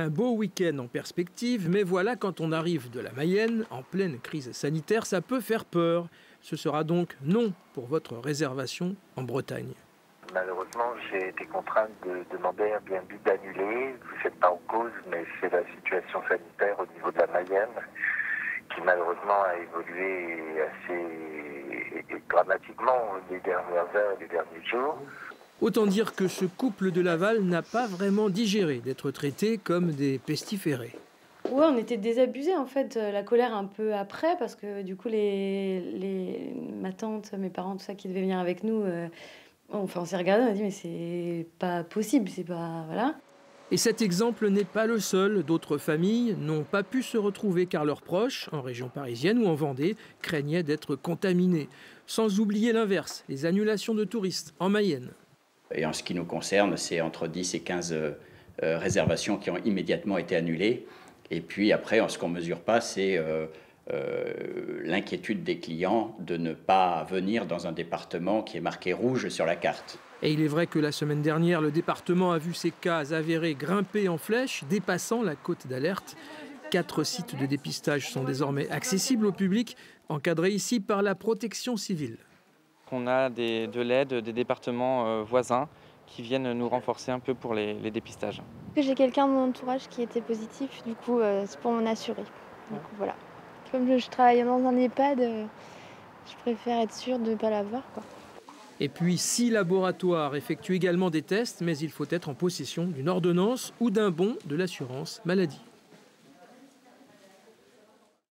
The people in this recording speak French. Un beau week-end en perspective, mais voilà, quand on arrive de la Mayenne, en pleine crise sanitaire, ça peut faire peur. Ce sera donc non pour votre réservation en Bretagne. Malheureusement, j'ai été contrainte de demander un bien d'annuler. Ce n'est pas en cause, mais c'est la situation sanitaire au niveau de la Mayenne qui malheureusement a évolué assez dramatiquement les dernières heures, les derniers jours. Autant dire que ce couple de Laval n'a pas vraiment digéré d'être traité comme des pestiférés. Ouais, on était désabusés en fait, la colère un peu après, parce que du coup, ma tante, mes parents, tout ça qui devaient venir avec nous, on s'est regardés, on a dit mais c'est pas possible, c'est pas... voilà. Et cet exemple n'est pas le seul. D'autres familles n'ont pas pu se retrouver car leurs proches, en région parisienne ou en Vendée, craignaient d'être contaminés. Sans oublier l'inverse, les annulations de touristes en Mayenne. Et en ce qui nous concerne, c'est entre 10 et 15 réservations qui ont immédiatement été annulées. Et puis après, ce qu'on ne mesure pas, c'est l'inquiétude des clients de ne pas venir dans un département qui est marqué rouge sur la carte. Et il est vrai que la semaine dernière, le département a vu ses cas avérés grimper en flèche, dépassant la cote d'alerte. 4 sites de dépistage sont désormais accessibles au public, encadrés ici par la Protection Civile. On a de l'aide des départements voisins qui viennent nous renforcer un peu pour les dépistages. J'ai quelqu'un de mon entourage qui était positif, du coup c'est pour m'en assurer. Donc, voilà. Comme je travaille dans un EHPAD, je préfère être sûre de ne pas l'avoir. Et puis 6 laboratoires effectuent également des tests, mais il faut être en possession d'une ordonnance ou d'un bon de l'assurance maladie.